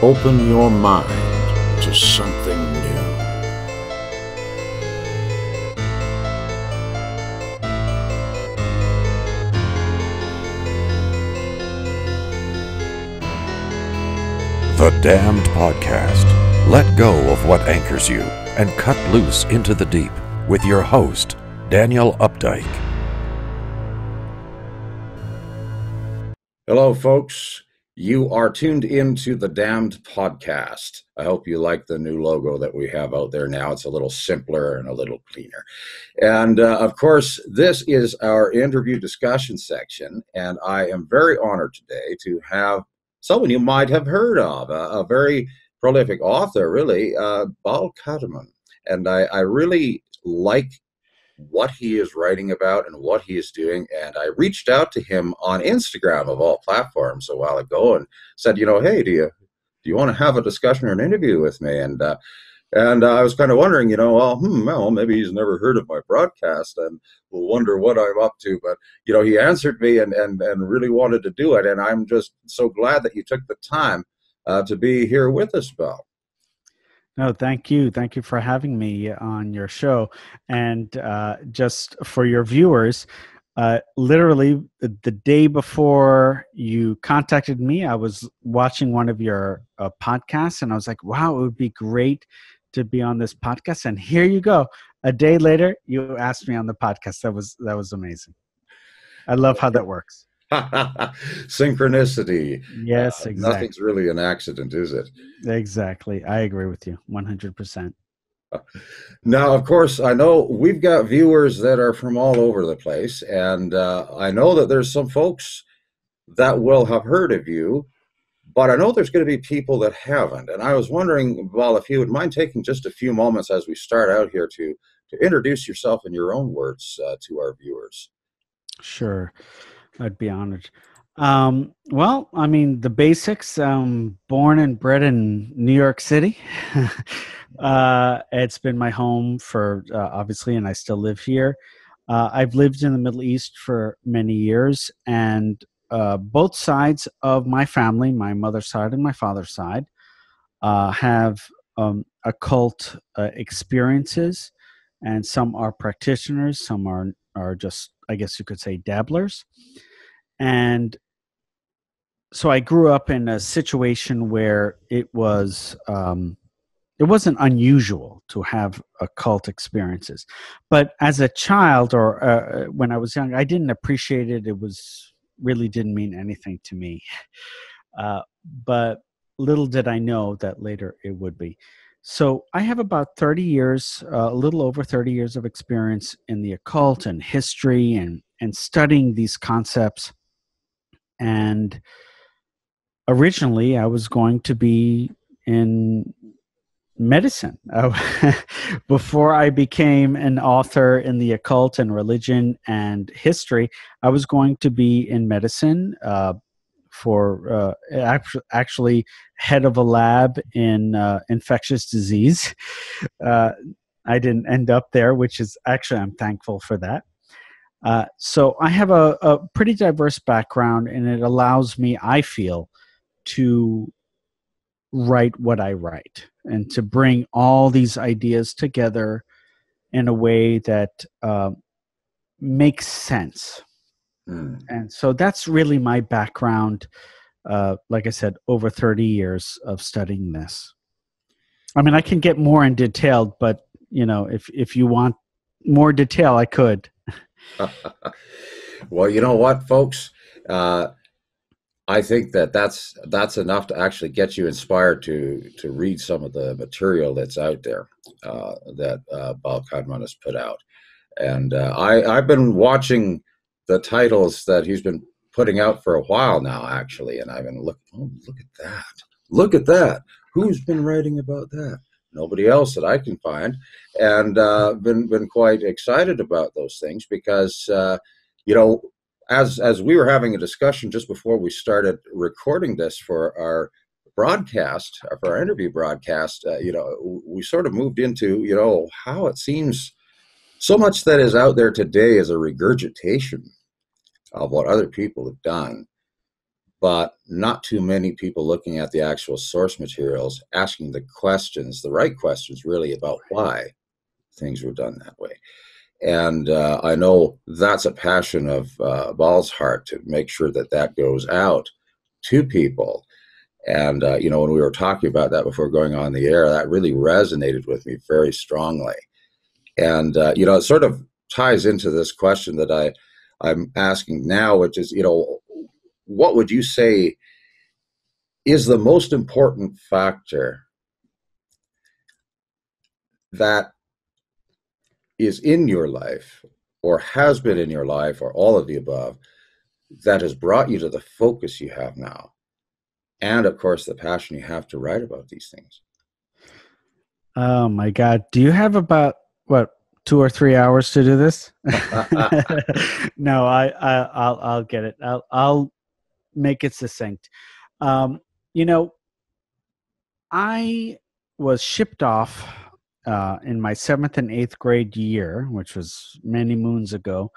Open your mind to something new. The Damned Podcast. Let go of what anchors you and cut loose into the deep with your host, Daniel Updike. Hello, folks. You are tuned into The Damned Podcast. I hope you like the new logo that we have out there now. It's a little simpler and a little cleaner. And of course, this is our interview discussion section, and I am very honored today to have someone you might have heard of, a very prolific author, really, Baal Kadmon. And I really like what he is writing about and what he is doing, and I reached out to him on Instagram of all platforms a while ago and said, you know, hey, do you want to have a discussion or an interview with me? And I was kind of wondering, you know, well, maybe he's never heard of my broadcast and will wonder what I'm up to. But, you know, he answered me and really wanted to do it, and I'm just so glad that you took the time to be here with us, Baal. No, thank you. Thank you for having me on your show. And just for your viewers, literally the day before you contacted me, I was watching one of your podcasts, and I was like, wow, it would be great to be on this podcast. And here you go. A day later, you asked me on the podcast. That was amazing. I love how that works. Synchronicity. Yes, exactly. Nothing's really an accident, is it? Exactly. I agree with you 100%. Now, of course, I know we've got viewers that are from all over the place, and I know that there's some folks that will have heard of you, but I know there's going to be people that haven't. And I was wondering, Baal, if you would mind taking just a few moments as we start out here to introduce yourself in your own words to our viewers. Sure. I'd be honored. Well, I mean, the basics, born and bred in New York City. It's been my home for, obviously, and I still live here. I've lived in the Middle East for many years, and both sides of my family, my mother's side and my father's side, have occult experiences, and some are practitioners, some are just, I guess you could say, dabblers. And so I grew up in a situation where it wasn't unusual to have occult experiences. But as a child, or when I was young, I didn't appreciate it. It was really didn't mean anything to me. But little did I know that later it would be. So I have about 30 years, a little over 30 years of experience in the occult and history and studying these concepts. And originally I was going to be in medicine before I became an author in the occult and religion and history. I was going to be in medicine, for actually head of a lab in infectious disease. I didn't end up there, which is actually, I'm thankful for that. So I have a pretty diverse background, and it allows me, I feel, to write what I write and to bring all these ideas together in a way that makes sense. And so that's really my background, like I said, over 30 years of studying this. I mean, I can get more in detail, but, you know, if you want more detail, I could. Well, you know what, folks? I think that's enough to actually get you inspired to read some of the material that's out there that Baal Kadmon has put out. And I've been watching the titles that he's been putting out for a while now, actually, and I've been look at that. Look at that. Who's been writing about that? Nobody else that I can find. And been quite excited about those things because, you know, as we were having a discussion just before we started recording this for our broadcast, for our interview broadcast, you know, we sort of moved into, you know, how it seems so much that is out there today is a regurgitation of what other people have done, but not too many people looking at the actual source materials, asking the questions, the right questions really about why things were done that way. And I know that's a passion of Baal's heart, to make sure that that goes out to people. And, you know, when we were talking about that before going on the air, that really resonated with me very strongly. And, you know, it sort of ties into this question that I'm asking now, which is, you know, what would you say is the most important factor that is in your life, or has been in your life, or all of the above, that has brought you to the focus you have now? And of course, the passion you have to write about these things. Oh my God. Do you have about, what, 2 or 3 hours to do this? No, I'll get it. I'll make it succinct. You know, I was shipped off in my 7th and 8th grade year, which was many moons ago,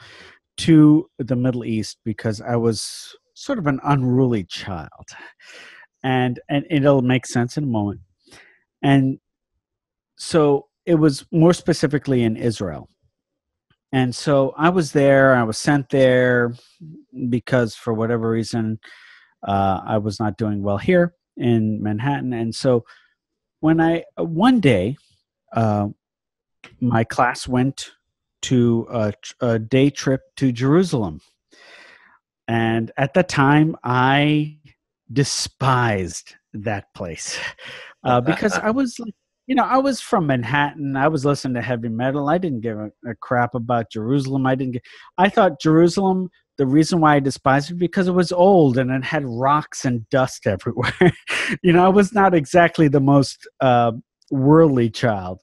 to the Middle East because I was sort of an unruly child, and it'll make sense in a moment. And so it was more specifically in Israel. And so I was there, I was sent there because for whatever reason, I was not doing well here in Manhattan. And so when one day, my class went to a day trip to Jerusalem. And at the time, I despised that place because I was like, you know, I was from Manhattan. I was listening to heavy metal. I didn't give a crap about Jerusalem. I thought Jerusalem, the reason why I despised it, because it was old and it had rocks and dust everywhere. You know, I was not exactly the most worldly child.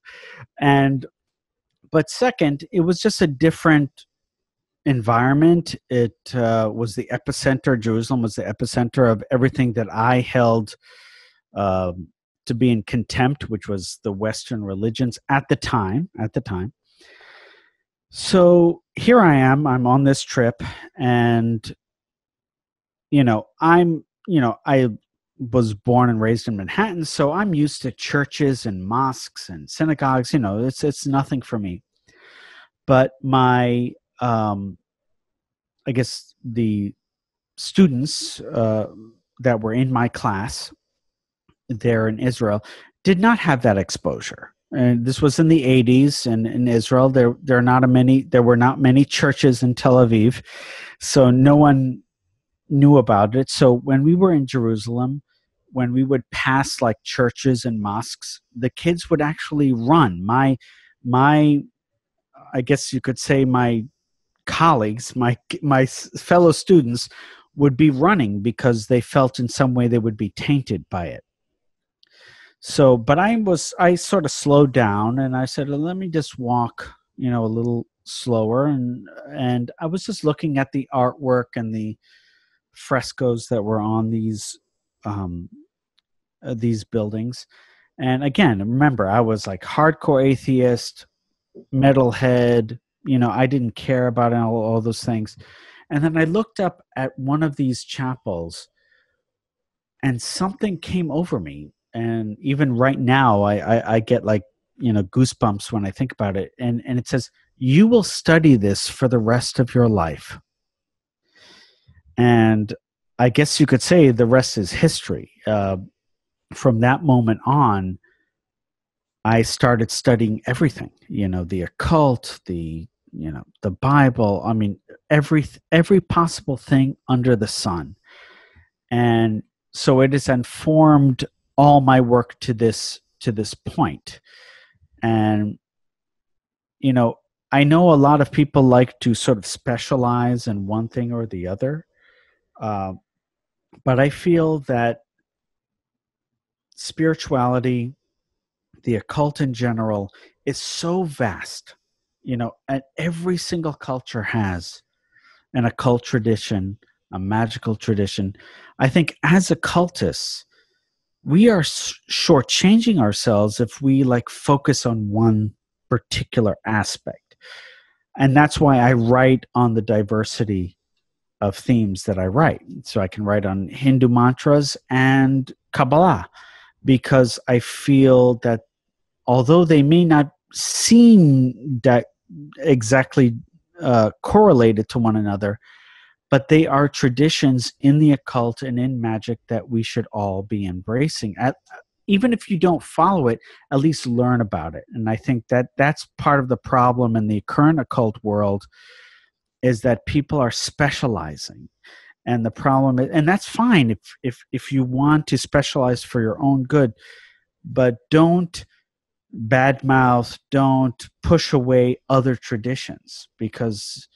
But second, it was just a different environment. It was the epicenter. Jerusalem was the epicenter of everything that I held to be in contempt, which was the Western religions at the time. So here I am, I'm on this trip, and, you know, I was born and raised in Manhattan, so I'm used to churches and mosques and synagogues. You know, it's nothing for me. But my, I guess the students that were in my class there in Israel did not have that exposure. And this was in the 80s, and in Israel there were not many churches in Tel Aviv, so no one knew about it. So when we were in Jerusalem, when we would pass like churches and mosques, the kids would actually run. My I guess you could say my colleagues, my fellow students would be running because they felt in some way they would be tainted by it. So, but I sort of slowed down and I said, well, let me just walk, you know, a little slower. And I was just looking at the artwork and the frescoes that were on these buildings. And again, remember, I was like hardcore atheist, metalhead, you know, I didn't care about all those things. And then I looked up at one of these chapels and something came over me. And even right now, I get like, you know, goosebumps when I think about it. And it says, you will study this for the rest of your life. And I guess you could say the rest is history. From that moment on, I started studying everything, you know, the occult, the Bible. I mean, every possible thing under the sun. And so it has informed all my work to this point. And, you know, I know a lot of people like to sort of specialize in one thing or the other. But I feel that spirituality, the occult in general, is so vast, you know, and every single culture has an occult tradition, a magical tradition. I think as occultists, we are shortchanging ourselves if we like focus on one particular aspect. And that's why I write on the diversity of themes that I write. So I can write on Hindu mantras and Kabbalah, because I feel that although they may not seem that exactly correlated to one another, but they are traditions in the occult and in magic that we should all be embracing. Even if you don't follow it, at least learn about it. And I think that that's part of the problem in the current occult world, is that people are specializing. And the problem is, and that's fine if you want to specialize for your own good, but don't badmouth, don't push away other traditions, because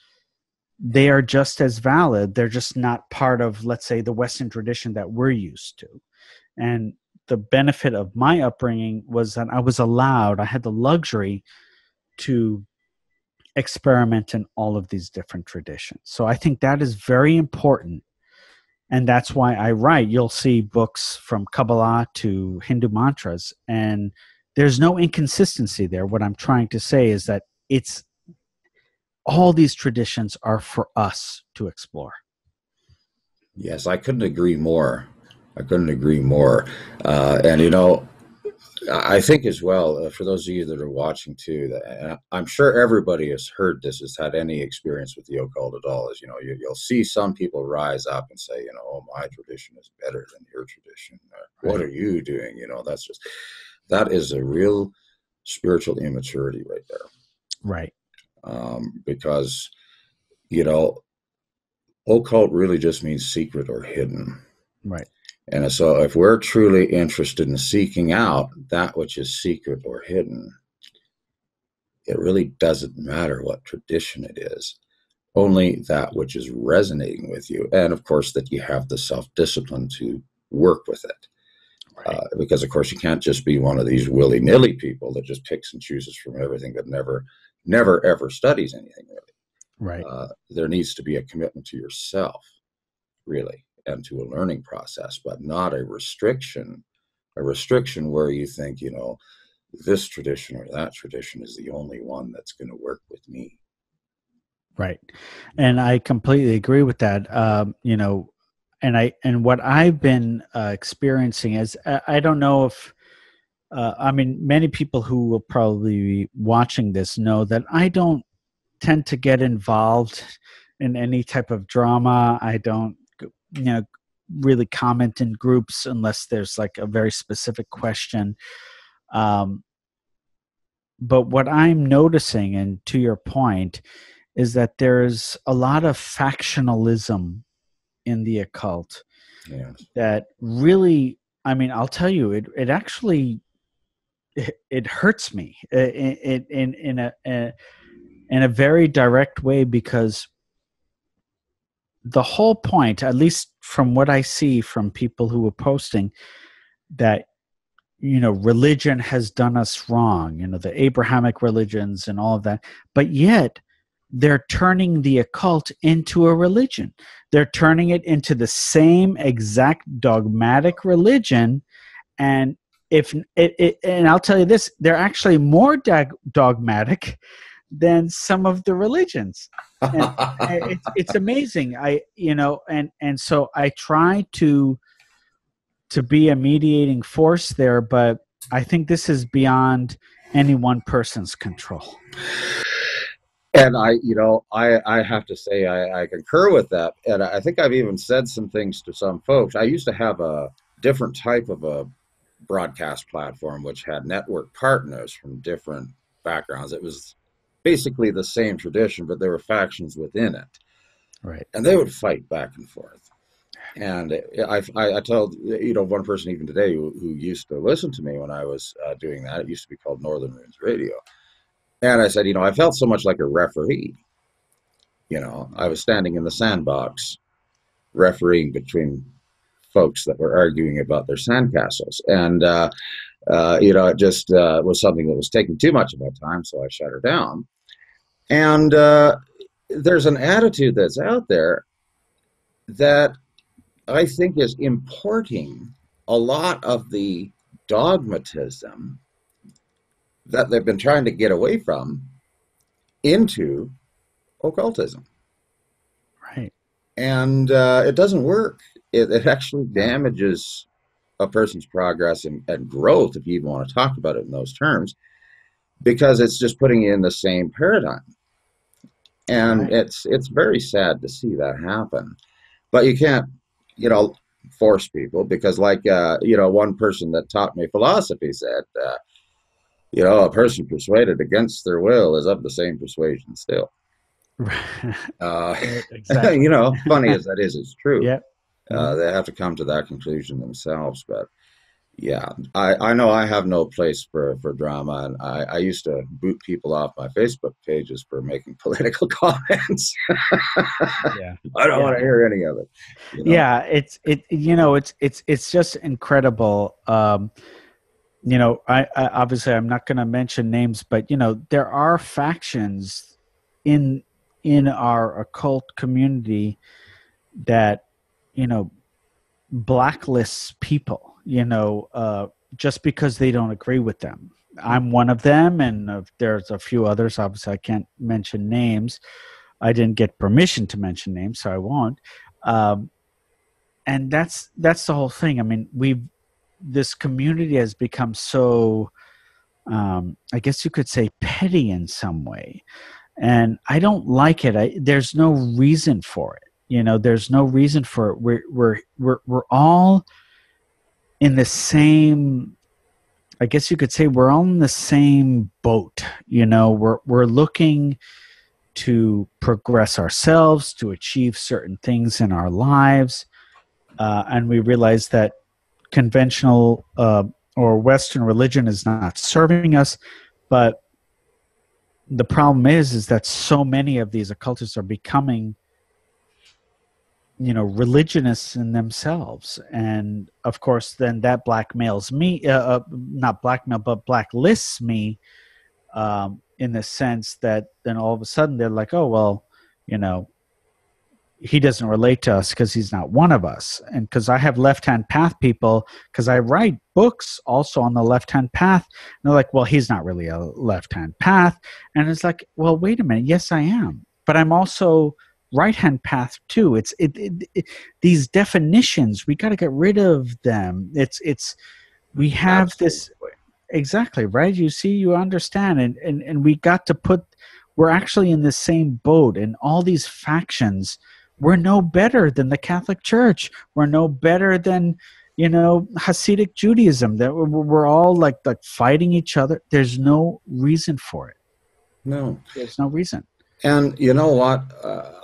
they are just as valid. They're just not part of, let's say, the Western tradition that we're used to. And the benefit of my upbringing was that I was allowed, I had the luxury to experiment in all of these different traditions. So I think that is very important. And that's why I write. You'll see books from Kabbalah to Hindu mantras, and there's no inconsistency there. What I'm trying to say is that it's all these traditions are for us to explore. Yes, I couldn't agree more. I couldn't agree more. And, you know, I think as well, for those of you that are watching too, that I'm sure everybody has heard this, has had any experience with the occult at all, is, you know, you'll see some people rise up and say, you know, oh, my tradition is better than your tradition. Or, what are you doing? You know, that's just, that is a real spiritual immaturity right there. Right. Because, you know, occult really just means secret or hidden. Right. And so if we're truly interested in seeking out that which is secret or hidden, it really doesn't matter what tradition it is, only that which is resonating with you. And of course, that you have the self-discipline to work with it. Right. Because of course, you can't just be one of these willy-nilly people that just picks and chooses from everything, but never ever studies anything really. Right. There needs to be a commitment to yourself, really, and to a learning process, but not a restriction where you think, you know, this tradition or that tradition is the only one that's going to work with me. Right. And I completely agree with that. You know, and what I've been experiencing is, I don't know if, I mean, many people who will probably be watching this know that I don't tend to get involved in any type of drama. I don't, you know, really comment in groups unless there's like a very specific question. But what I'm noticing, and to your point, is that there's a lot of factionalism in the occult. Yes. That really, I mean, I'll tell you, it actually, it hurts me in a very direct way, because the whole point, at least from what I see from people who were posting, that, you know, religion has done us wrong, you know, the Abrahamic religions and all of that, but yet they're turning the occult into a religion. They're turning it into the same exact dogmatic religion. And and I'll tell you this, they're actually more dogmatic than some of the religions. And it's amazing. So I try to be a mediating force there, but I think this is beyond any one person's control. And I have to say, I concur with that. And I think I've even said some things to some folks. I used to have a different type of a broadcast platform, which had network partners from different backgrounds. It was basically the same tradition, but there were factions within it. Right. And they would fight back and forth. And I told, you know, one person even today who used to listen to me when I was doing that, it used to be called Northern Runes Radio. And I said, you know, I felt so much like a referee. You know, I was standing in the sandbox refereeing between folks that were arguing about their sandcastles. And, you know, it just was something that was taking too much of my time, so I shut her down. And there's an attitude that's out there that I think is importing a lot of the dogmatism that they've been trying to get away from into occultism. Right. and it doesn't work. It actually damages a person's progress and growth, if you even want to talk about it in those terms, because it's just putting you in the same paradigm. And right. It's very sad to see that happen. But you can't, force people, because like, one person that taught me philosophy said, a person persuaded against their will is of the same persuasion still. Exactly. Funny as that is, it's true. Yep. They have to come to that conclusion themselves. But yeah, I know I have no place for drama, and I used to boot people off my Facebook pages for making political comments. Yeah. I don't want to hear any of it. Yeah, it's just incredible. I obviously I'm not going to mention names, but there are factions in our occult community that blacklists people, just because they don't agree with them. I'm one of them, and there's a few others. Obviously, I can't mention names. I didn't get permission to mention names, so I won't. And that's the whole thing. I mean, this community has become so, I guess you could say, petty in some way. And I don't like it. There's no reason for it. There's no reason for it. We're all in the same, I guess you could say, we're all in the same boat. We're looking to progress ourselves, to achieve certain things in our lives, and we realize that conventional or Western religion is not serving us. But the problem is that so many of these occultists are becoming religionists in themselves, and of course then that blackmails me, not blackmail, but blacklists me, in the sense that then all of a sudden they're like, oh well, he doesn't relate to us because he's not one of us. And because I have left-hand path people, because I write books also on the left-hand path, and they're like, well, he's not really a left-hand path. And it's like, well, wait a minute, yes I am, but I'm also right-hand path too. These definitions, we got to get rid of them. We have Absolutely. This exactly right. You see, you understand, and we got to put. We're actually in the same boat, and all these factions. We're no better than the Catholic Church. We're no better than Hasidic Judaism. That we're all like fighting each other. There's no reason for it. No, there's no reason. And you know what?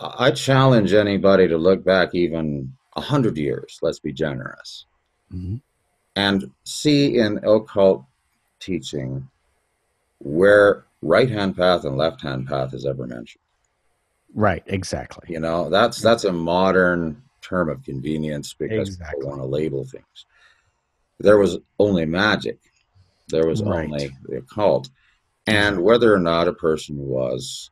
I challenge anybody to look back even 100 years, let's be generous, mm-hmm. and see in occult teaching where right-hand path and left-hand path is ever mentioned. Right, exactly. That's a modern term of convenience because people want to label things. There was only magic. There was only the occult. And whether or not a person was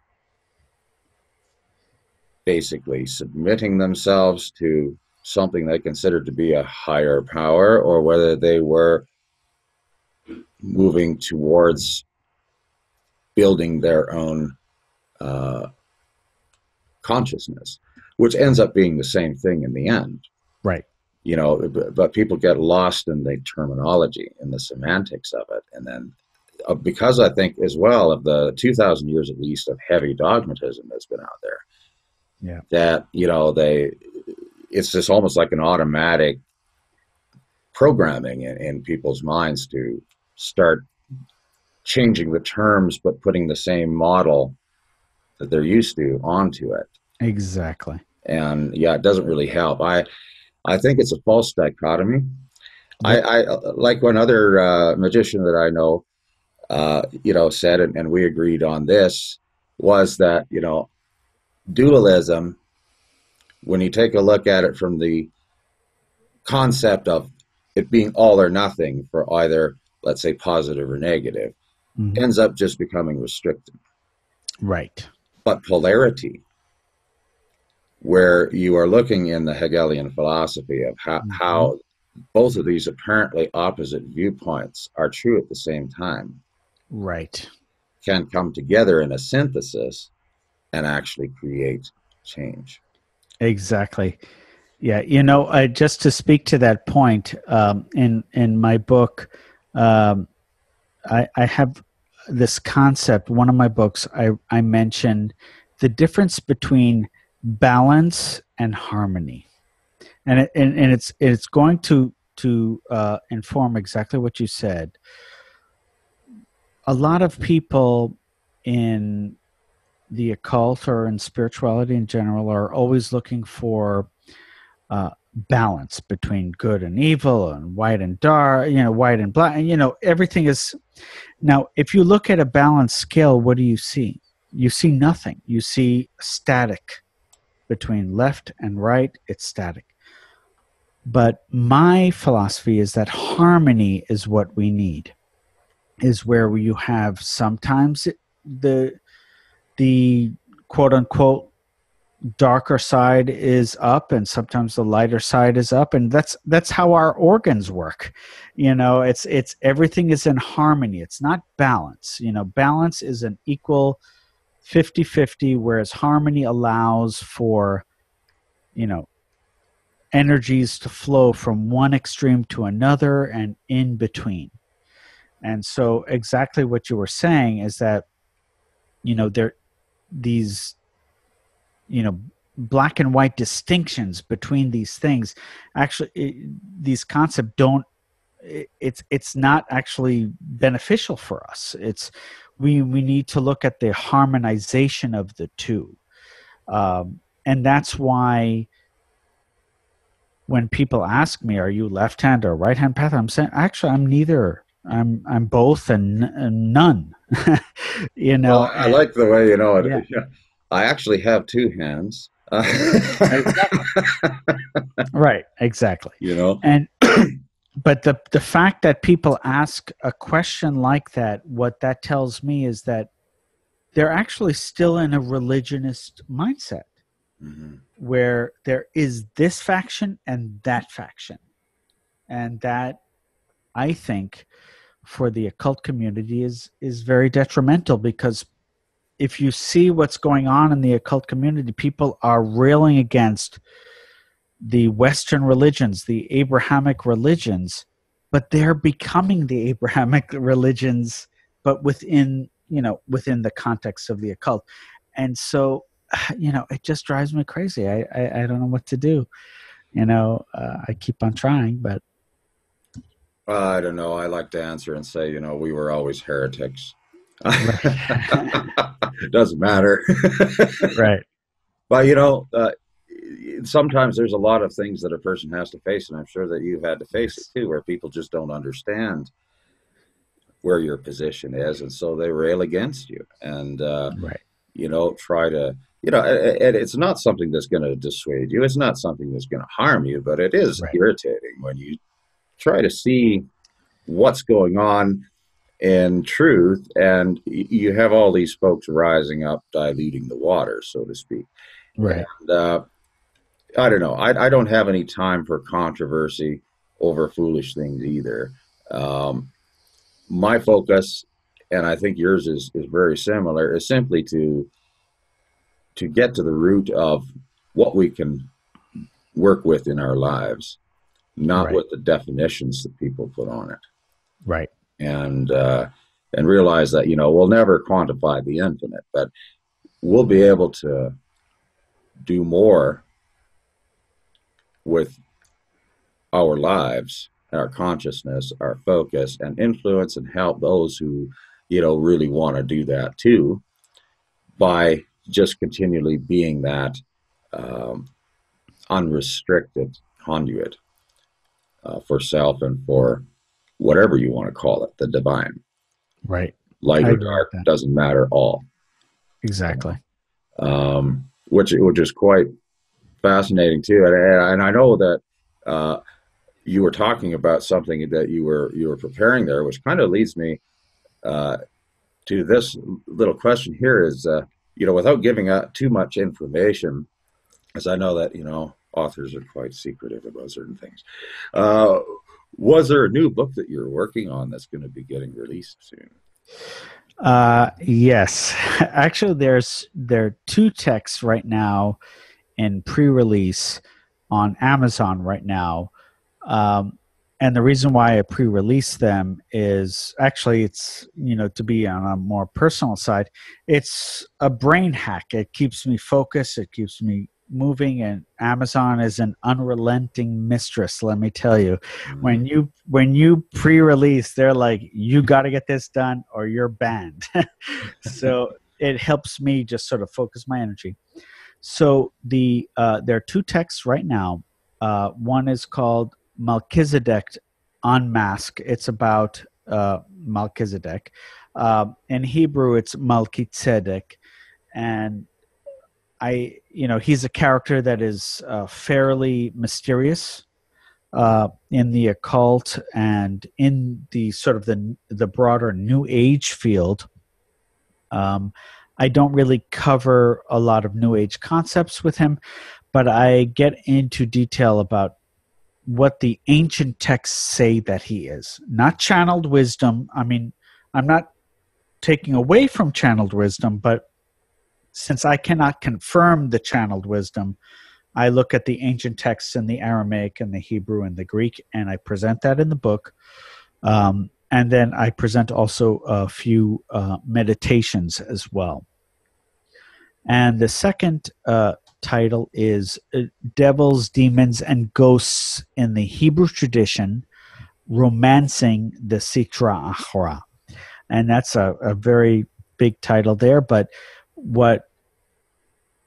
basically submitting themselves to something they considered to be a higher power, or whether they were moving towards building their own consciousness, which ends up being the same thing in the end. Right. But people get lost in the terminology and the semantics of it. And then because I think as well of the 2,000 years at least of heavy dogmatism that's been out there, yeah, that it's just almost like an automatic programming in people's minds to start changing the terms, but putting the same model that they're used to onto it. Exactly. And yeah, it doesn't really help. I think it's a false dichotomy. Yeah. I like one other magician that I know, said, and we agreed on this, was that dualism, when you take a look at it from the concept of it being all or nothing for either, let's say, positive or negative, mm-hmm. ends up just becoming restricted. Right. But polarity, where you are looking in the Hegelian philosophy of how both of these apparently opposite viewpoints are true at the same time. Right. Can come together in a synthesis and actually create change. Exactly. Yeah, you know, just to speak to that point, in my book, I have this concept. One of my books, I mentioned the difference between balance and harmony, and it's going to inform exactly what you said. A lot of people in the occult or in spirituality in general are always looking for balance between good and evil and white and dark, you know, white and black, and, you know, everything is. Now, if you look at a balance scale, what do you see? You see nothing. You see static. Between left and right, it's static. But my philosophy is that harmony is what we need, is where you have sometimes the quote-unquote darker side is up and sometimes the lighter side is up, and that's how our organs work. You know, it's everything is in harmony. It's not balance. You know, balance is an equal 50-50, whereas harmony allows for, you know, energies to flow from one extreme to another and in between. And so exactly what you were saying is that, you know, there these, you know, black and white distinctions between these things, actually these concepts don't, it's not actually beneficial for us. It's we need to look at the harmonization of the two. And that's why when people ask me, are you left-hand or right-hand path? I'm saying, actually, I'm neither. I'm both and none. You know, well, I like the way you know it. Yeah. Yeah. I actually have two hands. Exactly. Right, exactly. You know, and but the fact that people ask a question like that, what that tells me is that they're actually still in a religionist mindset. Mm-hmm. Where there is this faction. And that, I think, for the occult community is very detrimental, because if you see what's going on in the occult community, people are railing against the Western religions, the Abrahamic religions, but they're becoming the Abrahamic religions, but within, you know, within the context of the occult. And so, you know, it just drives me crazy. I don't know what to do. You know, I keep on trying, but. I don't know. I like to answer and say, you know, we were always heretics. Doesn't matter. Right. But, you know, sometimes there's a lot of things that a person has to face, and I'm sure that you've had to face it too, where people just don't understand where your position is, and so they rail against you. And, right. You know, try to, you know, it's not something that's going to dissuade you. It's not something that's going to harm you, but it is right. Irritating when you try to see what's going on in truth, and you have all these folks rising up, diluting the water, so to speak. Right. And, I don't know. I don't have any time for controversy over foolish things either. My focus, and I think yours is very similar, is simply to get to the root of what we can work with in our lives, not right. What the definitions that people put on it. Right. And realize that, you know, we'll never quantify the infinite, but we'll be able to do more with our lives, our consciousness, our focus, and influence and help those who, you know, really want to do that too, by just continually being that unrestricted conduit for self and for whatever you want to call it, the divine. Right. Light or dark, doesn't matter all. Exactly. Which is quite fascinating too, and I know that you were talking about something that you were preparing there, which kind of leads me to this little question here: is you know, without giving out too much information, as I know that, you know, authors are quite secretive about certain things. Was there a new book that you're working on that's going to be getting released soon? Yes, actually, there are two texts right now in pre-release on Amazon right now. And the reason why I pre-release them is actually it's, you know, to be on a more personal side, it's a brain hack. It keeps me focused. It keeps me moving. And Amazon is an unrelenting mistress. Let me tell you, when you pre-release, they're like, you got to get this done or you're banned. So it helps me just sort of focus my energy. So the, there are two texts right now. One is called Melchizedek Unmask. It's about Melchizedek. In Hebrew, it's Melchizedek, and he's a character that is fairly mysterious in the occult and in the sort of the broader New Age field. I don't really cover a lot of New Age concepts with him, but I get into detail about what the ancient texts say that he is. Not channeled wisdom. I mean, I'm not taking away from channeled wisdom, but since I cannot confirm the channeled wisdom, I look at the ancient texts in the Aramaic and the Hebrew and the Greek, and I present that in the book. And then I present also a few meditations as well. And the second title is Devils, Demons, and Ghosts in the Hebrew Tradition, Romancing the Sitra Achra. And that's a very big title there, but what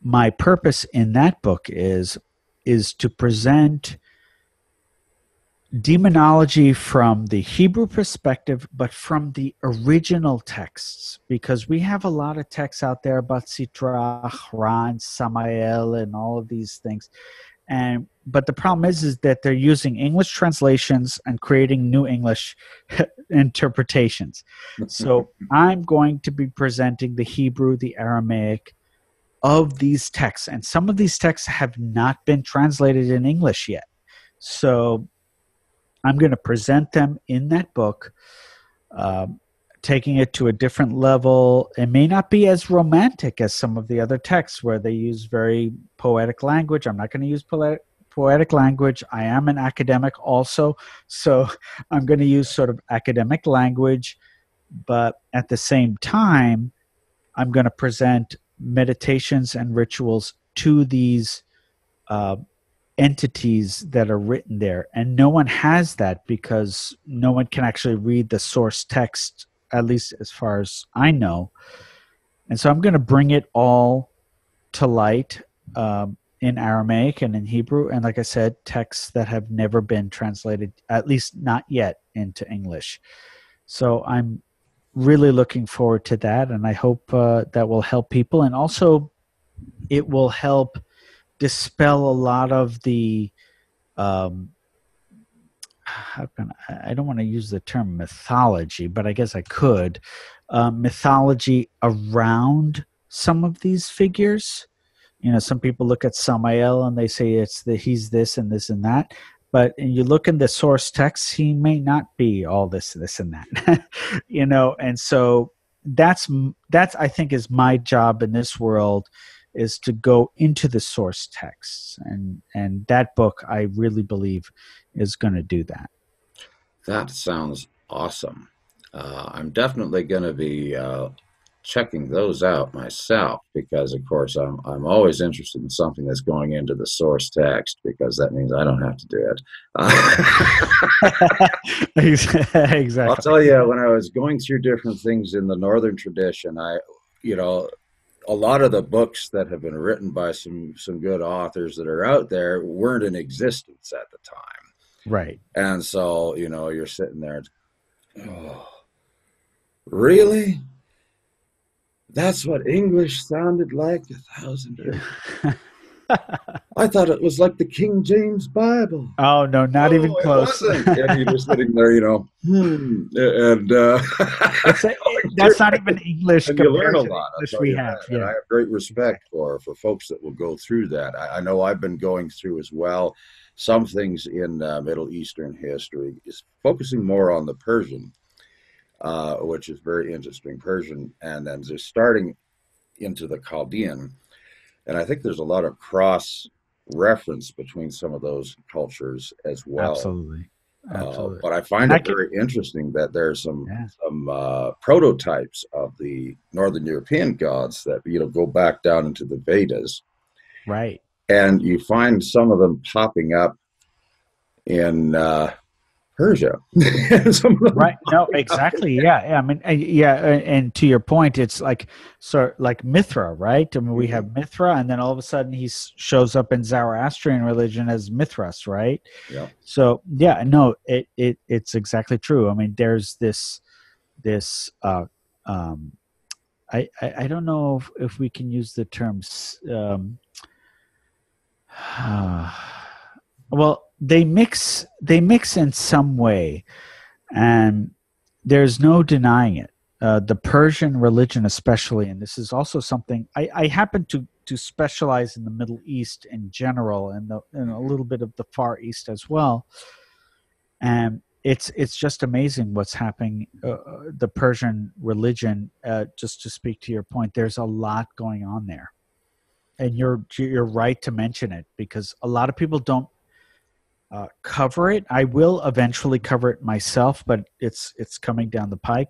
my purpose in that book is to present demonology from the Hebrew perspective, but from the original texts, because we have a lot of texts out there about Sitra Achra and Samael and all of these things. But the problem is that they're using English translations and creating new English interpretations. So I'm going to be presenting the Hebrew, the Aramaic of these texts. And some of these texts have not been translated in English yet. So I'm going to present them in that book, taking it to a different level. It may not be as romantic as some of the other texts where they use very poetic language. I'm not going to use poetic language. I am an academic also, so I'm going to use sort of academic language. But at the same time, I'm going to present meditations and rituals to these entities that are written there, and no one has that because no one can actually read the source text, at least as far as I know. And so I'm going to bring it all to light in Aramaic and in Hebrew, and like I said, texts that have never been translated, at least not yet, into English. So I'm really looking forward to that, and I hope that will help people, and also it will help dispel a lot of the, I don't want to use the term mythology, but I guess I could, mythology around some of these figures. You know, some people look at Samael and they say he's this and this and that, but you look in the source text, he may not be all this, this and that, you know? And so that's I think is my job in this world, is to go into the source texts, and that book I really believe is going to do that. That sounds awesome. I'm definitely going to be checking those out myself, because of course I'm always interested in something that's going into the source text, because that means I don't have to do it. Exactly. I'll tell you, when I was going through different things in the Northern tradition, a lot of the books that have been written by some good authors that are out there weren't in existence at the time. Right. And so, you know, you're sitting there, oh, really? That's what English sounded like 1,000 years ago. I thought it was like the King James Bible. Oh, no, not even close. Yeah, you're just sitting there, you know, and that's not even English. And you learn a lot. And I have great respect for folks that will go through that. I know I've been going through as well some things in Middle Eastern history, is focusing more on the Persian, which is very interesting, Persian, and then just starting into the Chaldean. And I think there's a lot of cross-reference between some of those cultures as well. Absolutely. Absolutely. But I find it very interesting that there are some prototypes of the Northern European gods that, you know, go back down into the Vedas. Right. And you find some of them popping up in Persia. Right. No, exactly. Yeah. Yeah. I mean, yeah. And to your point, it's like, so like Mithra, right? I mean, we have Mithra, and then all of a sudden he shows up in Zoroastrian religion as Mithras, right? Yeah. So yeah, no, it's exactly true. I mean, there's this, I don't know if we can use the terms, well, they mix in some way, and there's no denying it. The Persian religion especially, and this is also something I happen to specialize in the Middle East in general, and a little bit of the Far East as well. And it's just amazing what's happening. The Persian religion, just to speak to your point, there's a lot going on there. And you're right to mention it, because a lot of people don't cover it. I will eventually cover it myself, but it's coming down the pike.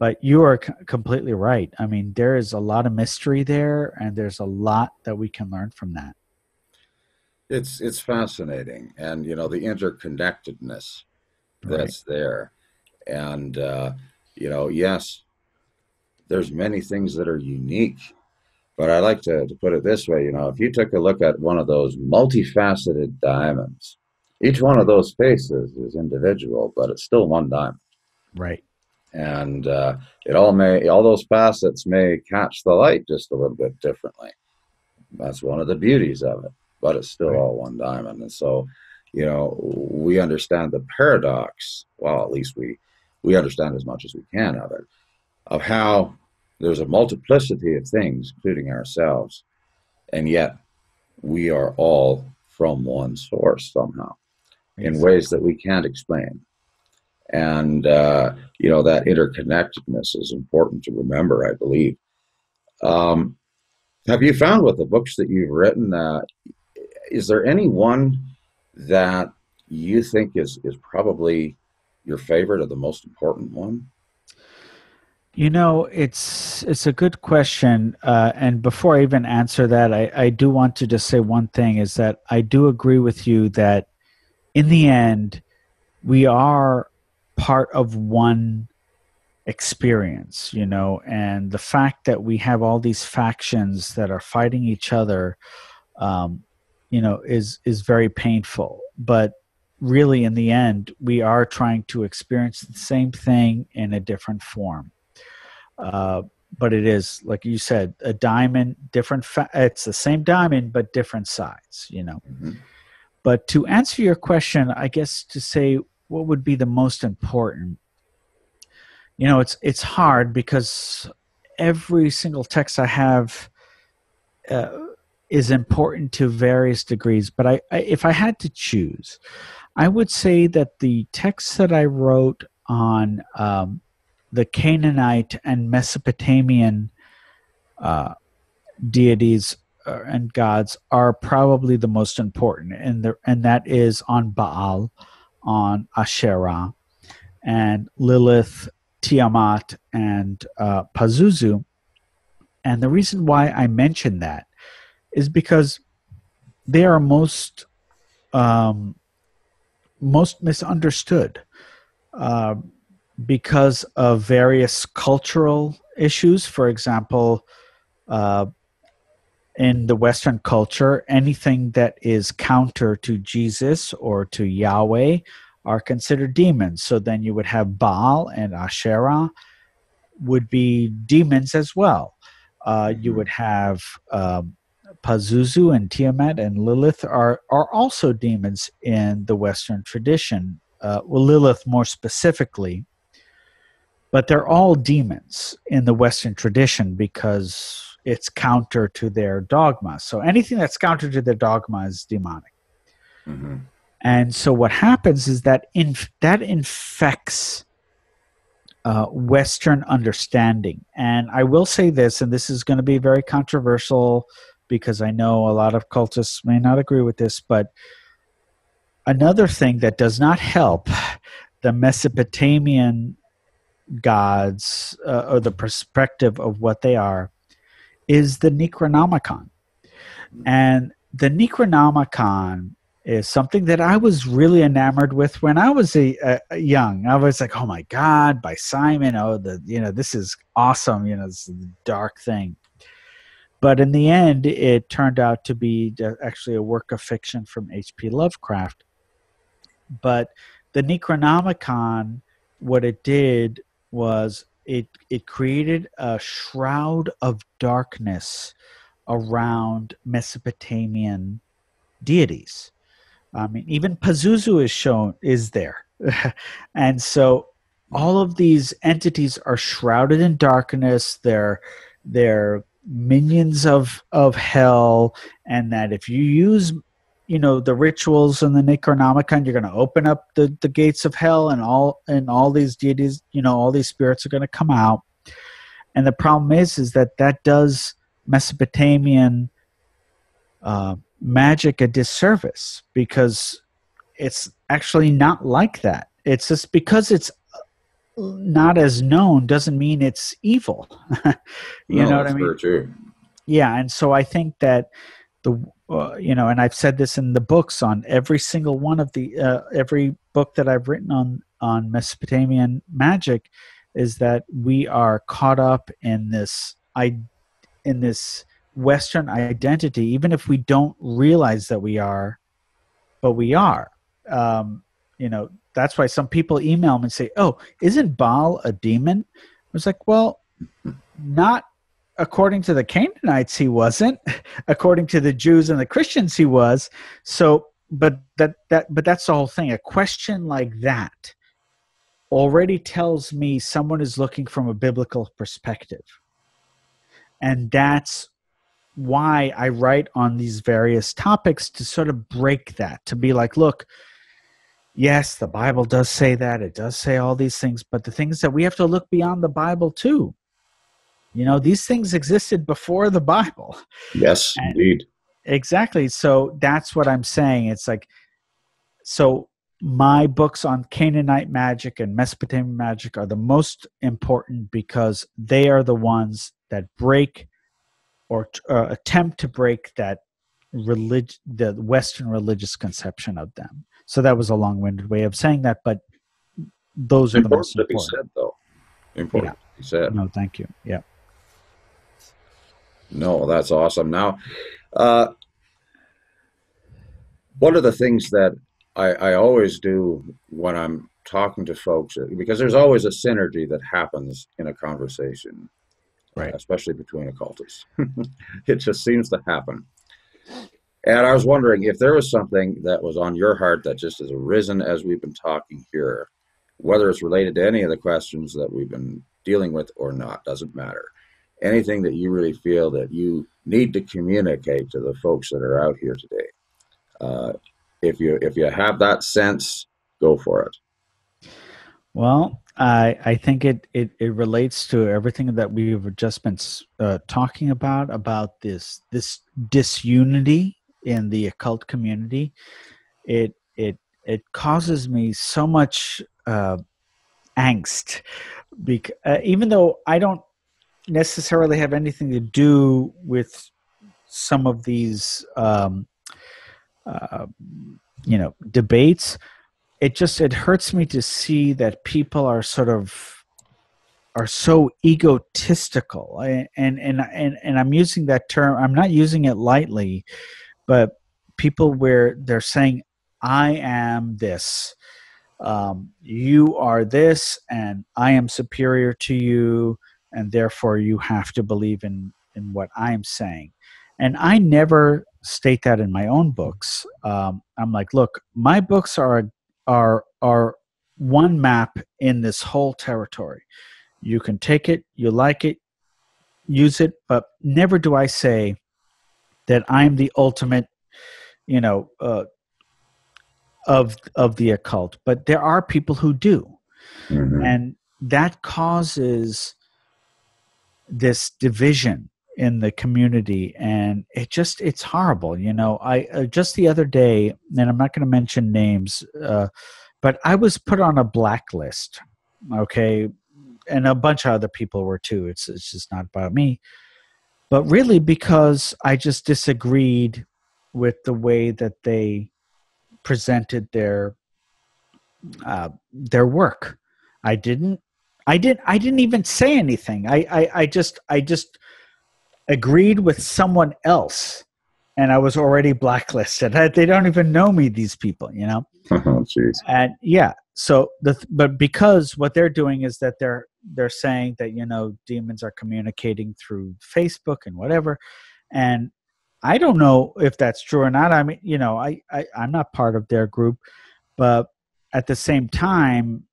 But you are completely right. I mean, there is a lot of mystery there, and there's a lot that we can learn from that. It's fascinating, and you know the interconnectedness that's right there, and you know, yes, there's many things that are unique. But I like to put it this way, you know, if you took a look at one of those multifaceted diamonds, each one of those faces is individual, but it's still one diamond. Right. And all those facets may catch the light just a little bit differently. That's one of the beauties of it, but it's still all one diamond. And so, you know, we understand the paradox, well, at least we understand as much as we can of it, of how there's a multiplicity of things, including ourselves, and yet we are all from one source somehow, in ways that we can't explain. And, you know, that interconnectedness is important to remember, I believe. Have you found with the books that you've written, is there any one that you think is probably your favorite or the most important one? You know, it's a good question, and before I even answer that, I do want to just say one thing, is that I do agree with you that in the end, we are part of one experience, you know, and the fact that we have all these factions that are fighting each other, you know, is very painful, but really in the end, we are trying to experience the same thing in a different form. But it is, like you said, a diamond, different. It's the same diamond, but different sides, you know. Mm-hmm. But to answer your question, I guess to say what would be the most important, you know, it's hard because every single text I have is important to various degrees. But I if I had to choose, I would say that the text that I wrote on the Canaanite and Mesopotamian deities and gods are probably the most important, and that is on Baal, on Asherah, and Lilith, Tiamat, and Pazuzu. And the reason why I mention that is because they are most misunderstood. Because of various cultural issues. For example, in the Western culture, anything that is counter to Jesus or to Yahweh are considered demons. So then you would have Baal and Asherah would be demons as well. You would have Pazuzu and Tiamat and Lilith are also demons in the Western tradition. Well, Lilith more specifically. But they're all demons in the Western tradition because it's counter to their dogma. So anything that's counter to their dogma is demonic. Mm-hmm. And so what happens is that that infects Western understanding. And I will say this, and this is going to be very controversial because I know a lot of cultists may not agree with this, but another thing that does not help the Mesopotamian gods or the perspective of what they are is the Necronomicon. And the Necronomicon is something that I was really enamored with when I was young. I was like, oh my God, by Simon, oh, this is awesome, it's a dark thing. But in the end, it turned out to be actually a work of fiction from H.P. Lovecraft. But the Necronomicon, what it did was it created a shroud of darkness around Mesopotamian deities. I mean, even Pazuzu is there. And so all of these entities are shrouded in darkness. They're minions of hell, and that if you use the rituals in the Necronomicon, you're going to open up the gates of hell, and all these deities, all these spirits are going to come out. And the problem is that does Mesopotamian magic a disservice, because it's actually not like that. It's just because it's not as known doesn't mean it's evil. Know what I mean? True. Yeah, and so I think that and I've said this in the books, on every single one of the every book that I've written on Mesopotamian magic, is that we are caught up in this Western identity, even if we don't realize that we are, but we are. That's why some people email me and say, oh, isn't Baal a demon? I was like, well, not according to the Canaanites, he wasn't. According to the Jews and the Christians, he was. So, but that's the whole thing. A question like that already tells me someone is looking from a biblical perspective. And that's why I write on these various topics, to sort of break that, to be like, look, yes, the Bible does say that. It does say all these things. But the things that we have to look beyond the Bible too. These things existed before the Bible. Yes, and indeed. Exactly. So that's what I'm saying. It's like, so my books on Canaanite magic and Mesopotamian magic are the most important, because they are the ones that break or attempt to break that the Western religious conception of them. So that was a long-winded way of saying that, but those are the most important. Important to be said, though. Important to be said. No, thank you. Yeah. No, that's awesome. Now, one of the things that I always do when I'm talking to folks, because there's always a synergy that happens in a conversation, right? Especially between occultists. It just seems to happen. And I was wondering if there was something that was on your heart that just has arisen as we've been talking here, whether it's related to any of the questions that we've been dealing with or not, doesn't matter. Anything that you really feel that you need to communicate to the folks that are out here today. If you have that sense, go for it. Well, I think it relates to everything that we've just been talking about this disunity in the occult community. It causes me so much angst, because even though I don't necessarily have anything to do with some of these debates, it hurts me to see that people are so egotistical, and I'm using that term. I'm not using it lightly, but people where they're saying, "I am this, you are this, and I am superior to you, and therefore you have to believe in what I'm saying." And I never state that in my own books. I'm like, look, my books are one map in this whole territory. You can take it, you like it, use it, but never do I say that I'm the ultimate, of the occult. But there are people who do. Mm-hmm. And that causes this division in the community, and it just, it's horrible. You know, I just the other day, and I'm not going to mention names, but I was put on a blacklist, okay, and a bunch of other people were too. It's just not about me, but really because I just disagreed with the way that they presented their work. I didn't even say anything. I just agreed with someone else, and I was already blacklisted. They don't even know me, these people, you know? Oh, geez. And yeah. So but because what they're doing is that they're saying that, you know, demons are communicating through Facebook and whatever. And I don't know if that's true or not. I mean, you know, I'm not part of their group, but at the same time,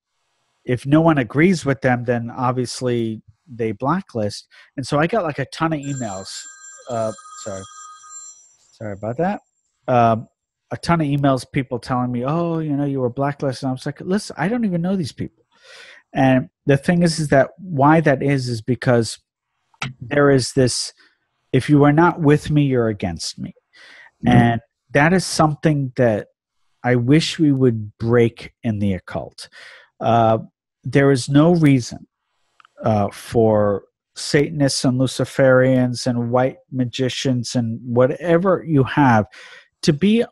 if no one agrees with them, then obviously they blacklist. And so I got like a ton of emails. Sorry about that. A ton of emails, people telling me, oh, you know, you were blacklisted. And I was like, listen, I don't even know these people. And the thing is that why that is because there is this, if you are not with me, you're against me. Mm-hmm. And that is something that I wish we would break in the occult. There is no reason for Satanists and Luciferians and white magicians and whatever you have to be,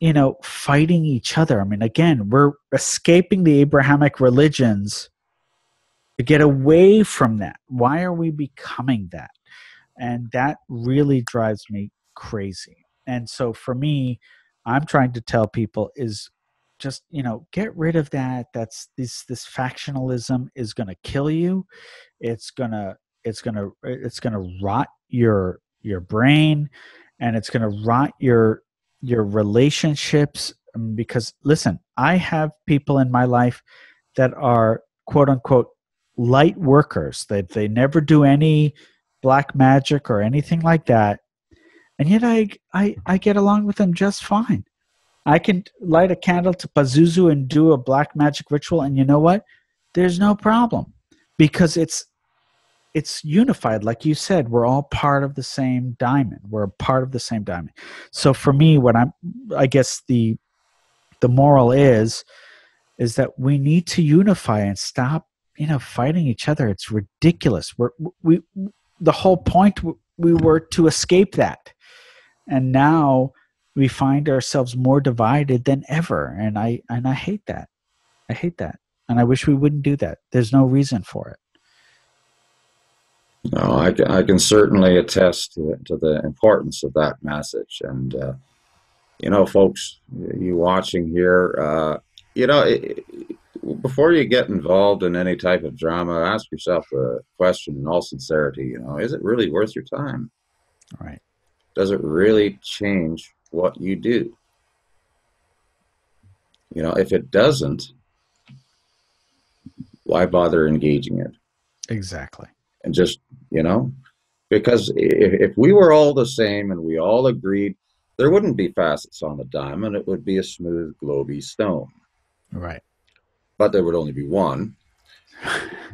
you know, fighting each other. I mean, again, we're escaping the Abrahamic religions to get away from that. Why are we becoming that? And that really drives me crazy. And so for me, I'm trying to tell people is, just, you know, get rid of that. That's this factionalism is going to kill you. It's going to rot your brain, and it's going to rot your relationships. Because listen, I have people in my life that are quote unquote light workers. They never do any black magic or anything like that. And yet I get along with them just fine. I can light a candle to Pazuzu and do a black magic ritual, and you know what? There's no problem, because it's unified. Like you said, we're all part of the same diamond. We're part of the same diamond. So for me, what I guess the moral is that we need to unify and stop, you know, fighting each other. It's ridiculous. The whole point, we were to escape that, and now we find ourselves more divided than ever. And I hate that. I hate that. And I wish we wouldn't do that. There's no reason for it. No, I can certainly attest to the importance of that message. And, you know, folks, you watching here, you know, before you get involved in any type of drama, ask yourself a question in all sincerity, you know, is it really worth your time? All right. Does it really change what you do? You know, if it doesn't, why bother engaging it? Exactly. And just, you know, because if we were all the same and we all agreed, there wouldn't be facets on the diamond. It would be a smooth, globy stone. Right. But there would only be one.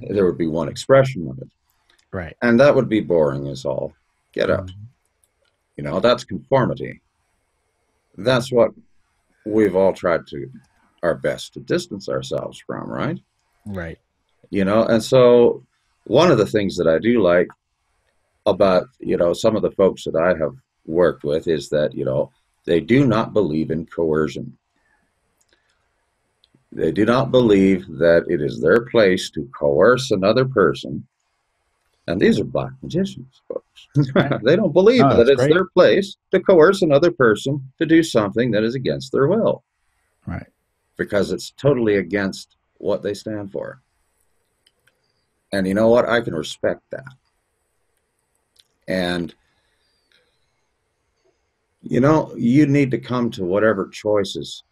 There would be one expression of it. Right. And that would be boring as all get up. Mm-hmm. You know, that's conformity. That's what we've all tried to our best to distance ourselves from, right? Right. You know, and so one of the things that I do like about, you know, some of the folks that I have worked with is that, you know, they do not believe in coercion. They do not believe that it is their place to coerce another person. And these are black magicians, folks. They don't believe that it's their place to coerce another person to do something that is against their will. Right. Because it's totally against what they stand for. And you know what? I can respect that. And, you know, you need to come to whatever choices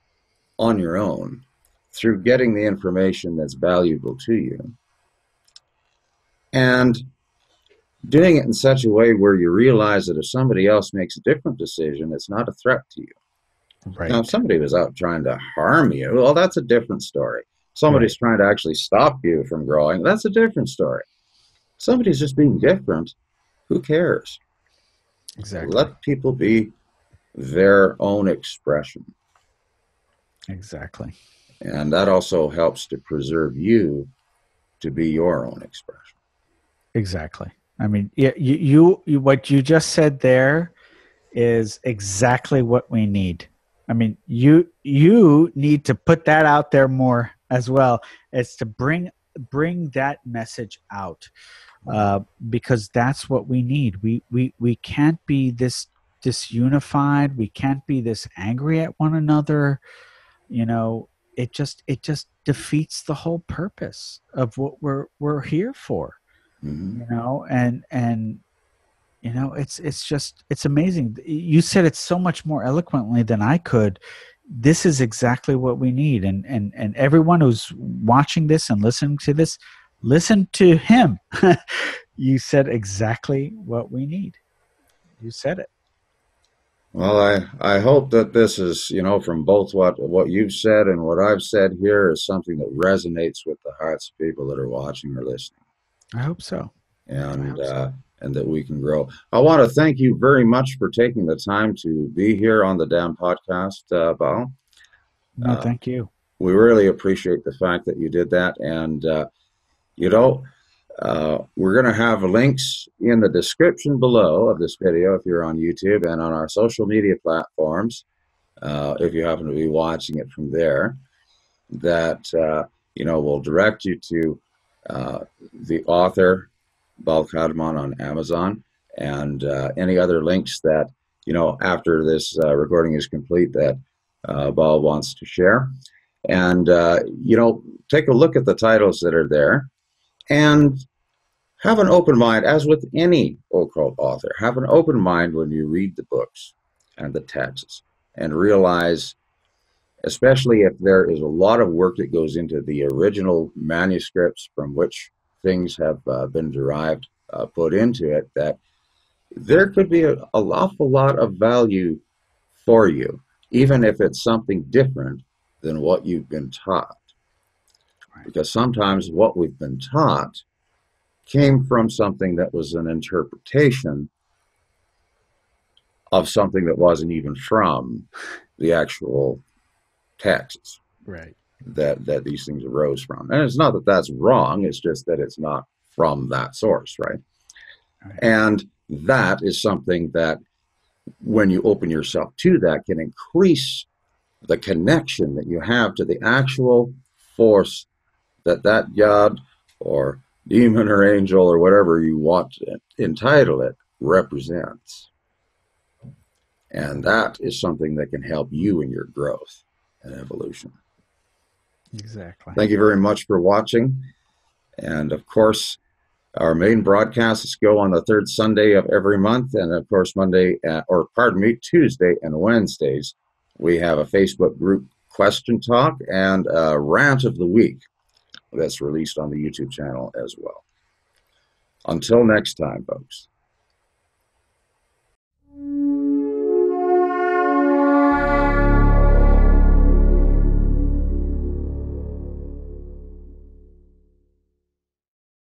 on your own through getting the information that's valuable to you. And doing it in such a way where you realize that if somebody else makes a different decision, it's not a threat to you. Right. Now, if somebody was out trying to harm you, well, that's a different story. Somebody's trying to actually stop you from growing. That's a different story. Somebody's just being different. Who cares? Exactly. Let people be their own expression. Exactly. And that also helps to preserve you to be your own expression. Exactly. I mean, you what you just said there is exactly what we need. I mean, you need to put that out there more as well. It's to bring that message out, because that's what we need. We can't be this disunified. We can't be this angry at one another. You know, it just defeats the whole purpose of what we're here for. Mm-hmm. You know, and you know, it's amazing. You said it so much more eloquently than I could. This is exactly what we need. And everyone who's watching this and listening to this, listen to him. You said exactly what we need. You said it. Well, I hope that this is, you know, from both what you've said and what I've said here, is something that resonates with the hearts of people that are watching or listening. I hope so. And that we can grow. I want to thank you very much for taking the time to be here on the Damned Podcast, Baal. No, thank you. We really appreciate the fact that you did that. And, you know, we're going to have links in the description below of this video if you're on YouTube and on our social media platforms, if you happen to be watching it from there, that, you know, will direct you to the author, Baal Kadmon, on Amazon, and any other links that, you know, after this recording is complete, that Baal wants to share. And, you know, take a look at the titles that are there and have an open mind, as with any occult author. Have an open mind when you read the books and the texts, and realize, especially if there is a lot of work that goes into the original manuscripts from which things have been derived, put into it, that there could be an awful lot of value for you, even if it's something different than what you've been taught. Because sometimes what we've been taught came from something that was an interpretation of something that wasn't even from the actual texts. Right. that these things arose from. And it's not that that's wrong, it's just that it's not from that source, right? Right. And that is something that, when you open yourself to that, can increase the connection that you have to the actual force that god or demon or angel or whatever you want to entitle it represents. And that is something that can help you in your growth and evolution. Exactly. Thank you very much for watching. And of course, our main broadcasts go on the third Sunday of every month. And of course, Tuesday and Wednesdays, we have a Facebook group question talk and a rant of the week that's released on the YouTube channel as well. Until next time, folks.